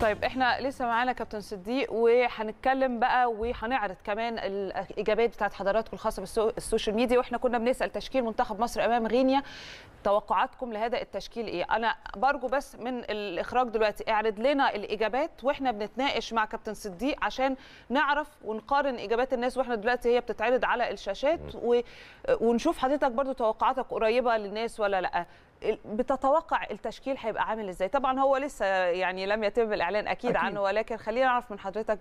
طيب احنا لسه معانا كابتن صديق وهنتكلم بقى وهنعرض كمان الاجابات بتاعت حضراتكم الخاصه بالسوشيال ميديا، واحنا كنا بنسال تشكيل منتخب مصر امام غينيا، توقعاتكم لهذا التشكيل ايه؟ انا برجو بس من الاخراج دلوقتي اعرض لنا الاجابات واحنا بنتناقش مع كابتن صديق عشان نعرف ونقارن اجابات الناس واحنا دلوقتي هي بتتعرض على الشاشات، ونشوف حضرتك برضو توقعاتك قريبه للناس ولا لا. بتتوقع التشكيل هيبقى عامل ازاي؟ طبعا هو لسه يعني لم يتم الاعلان اكيد عنه، ولكن خلينا نعرف من حضرتك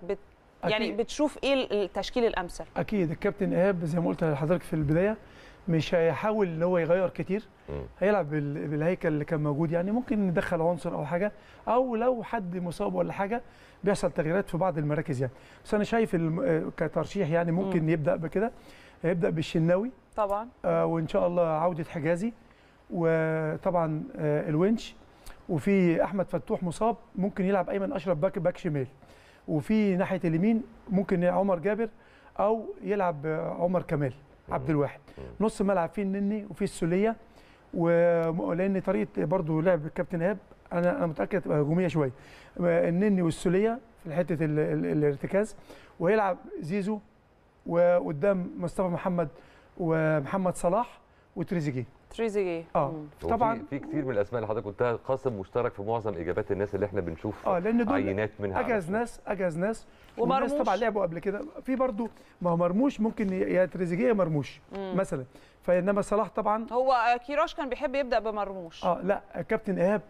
يعني بتشوف ايه التشكيل الامثل. اكيد الكابتن ايهاب زي ما قلت لحضرتك في البدايه مش هيحاول ان هو يغير كتير، هيلعب بالهيكل اللي كان موجود، يعني ممكن ندخل عنصر او حاجه، او لو حد مصاب ولا حاجه بيحصل تغييرات في بعض المراكز يعني. بس انا شايف كترشيح يعني ممكن يبدا بكده، هيبدا بالشناوي طبعا وان شاء الله عوده حجازي، وطبعا الونش، وفي احمد فتوح مصاب ممكن يلعب ايمن اشرف باك شمال، وفي ناحيه اليمين ممكن عمر جابر او يلعب عمر كمال عبد الواحد. نص ملعب فيه النني وفي السوليه، ولان طريقه برضو لعب الكابتن ايهاب انا متاكد تبقى هجوميه شويه، النني والسوليه في حته الارتكاز، وهيلعب زيزو وقدام مصطفى محمد ومحمد صلاح وتريزيجيه. تريزيجيه طبعا في كتير من الاسماء اللي حضرتك قلتها قاسم مشترك في معظم اجابات الناس اللي احنا بنشوف لأن دول عينات منها. اجهز ناس ومرموش طبعا لعبوا قبل كده، في برضو ما هو مرموش ممكن يا تريزيجيه يا مرموش مثلا، فانما صلاح طبعا هو كيروش كان بيحب يبدا بمرموش. لا الكابتن ايهاب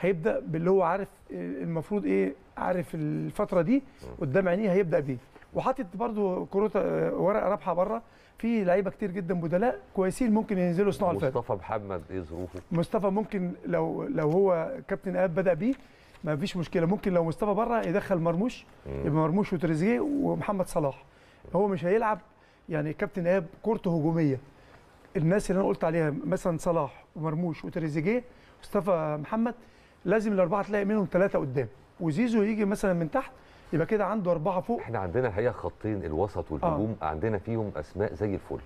هيبدا باللي هو عارف المفروض ايه، عارف الفتره دي قدام عينيه هيبدا بيه، وحاطط برضو كروت ورقه رابحه بره في لعيبه كتير جدا بدلاء كويسين ممكن ينزلوا يصنعوا الفرق. مصطفى محمد ايه ظروفه؟ مصطفى ممكن لو هو كابتن ايهاب بدا بيه ما فيش مشكله، ممكن لو مصطفى بره يدخل مرموش، يبقى مرموش وتريزيجيه ومحمد صلاح. هو مش هيلعب يعني كابتن ايهاب كورته هجوميه، الناس اللي انا قلت عليها مثلا صلاح ومرموش وتريزيجيه مصطفى محمد لازم الاربعه تلاقي منهم ثلاثه قدام، وزيزو يجي مثلا من تحت، يبقى كده عنده أربعة فوق. احنا عندنا الحقيقة خطين الوسط والهجوم عندنا فيهم أسماء زي الفل،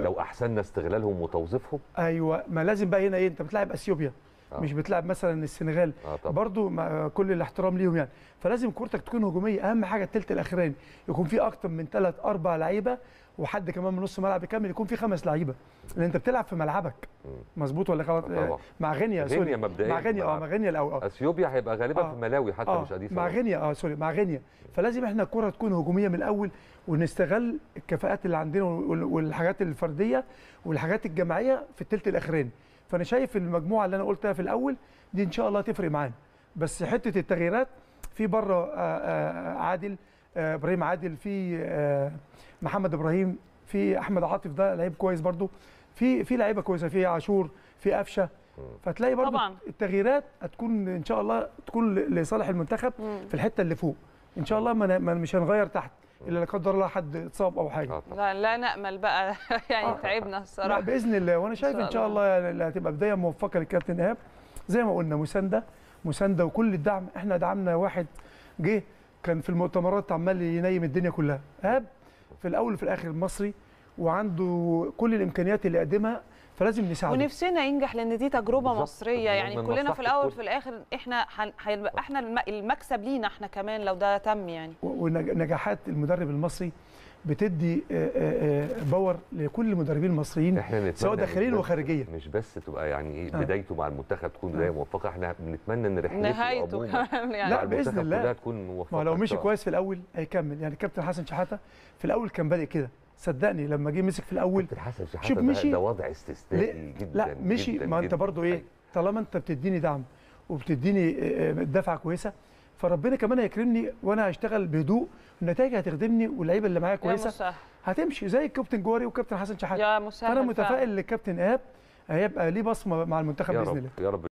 لو أحسننا استغلالهم وتوظيفهم. أيوة ما لازم بقى هنا إيه، أنت بتلعب إثيوبيا مش بتلعب مثلا السنغال برضو مع كل الاحترام ليهم يعني، فلازم كورتك تكون هجومية. أهم حاجة الثلث الأخراني يكون فيه أكتر من 3-4 لعيبة، وحد كمان من نص ملعب يكمل، يكون في 5 لعيبه، لان انت بتلعب في ملعبك. مظبوط ولا غلط؟ مع غينيا سوري، مع غينيا مع غينيا الاول اثيوبيا هيبقى غالبا في ملاوي حتى مش اديس مع غينيا سوري مع غينيا، فلازم احنا الكره تكون هجوميه من الاول، ونستغل الكفاءات اللي عندنا والحاجات الفرديه والحاجات الجماعيه في الثلث الاخراني. فانا شايف المجموعه اللي انا قلتها في الاول دي ان شاء الله تفرق معانا، بس حته التغييرات في بره عادل ابراهيم، عادل في محمد ابراهيم، في احمد عاطف ده لعيب كويس برضو، في لعيبه كويسه، في عاشور، في أفشة، فتلاقي برضو طبعا التغييرات هتكون ان شاء الله تكون لصالح المنتخب في الحته اللي فوق ان شاء الله، ما مش هنغير تحت الا لا قدر الله حد اتصاب او حاجه. لا نامل بقى يعني تعبنا الصراحه باذن الله. وانا شايف ان شاء الله هتبقى بدايه موفقه للكابتن ايهاب، زي ما قلنا مسانده وكل الدعم. احنا دعمنا واحد جه كان في المؤتمرات عمال ينيم الدنيا كلها، ايهاب في الاول وفي الاخر مصري وعنده كل الامكانيات اللي قدمها، فلازم نساعده ونفسنا ينجح لان دي تجربه مصريه يعني كلنا في الاول وفي الاخر احنا المكسب لينا احنا كمان لو ده تم يعني. ونجاحات المدرب المصري بتدي باور لكل المدربين المصريين سواء داخليا وخارجيا، مش بس تبقى يعني ايه بدايته مع المنتخب تكون بدايه موفقه، احنا بنتمنى ان رحلته نهايته يعني لا باذن الله تكون موفقه. ما لو مشي كويس في الاول هيكمل يعني، كابتن حسن شحاته في الاول كان بادئ كده صدقني، لما جه مسك في الاول شوف مشي، ده وضع استثنائي جدا. لا مشي جداً ما انت برضو ايه، طالما انت بتديني دعم وبتديني دفعه كويسه فربنا كمان هيكرمني، وانا هشتغل بهدوء، النتائج هتخدمني، واللعيبه اللي معايا كويسه هتمشي زي الكابتن جواري وكابتن حسن شحاته. انا متفائل للكابتن ايهاب هيبقى ليه بصمه مع المنتخب باذن الله يا رب.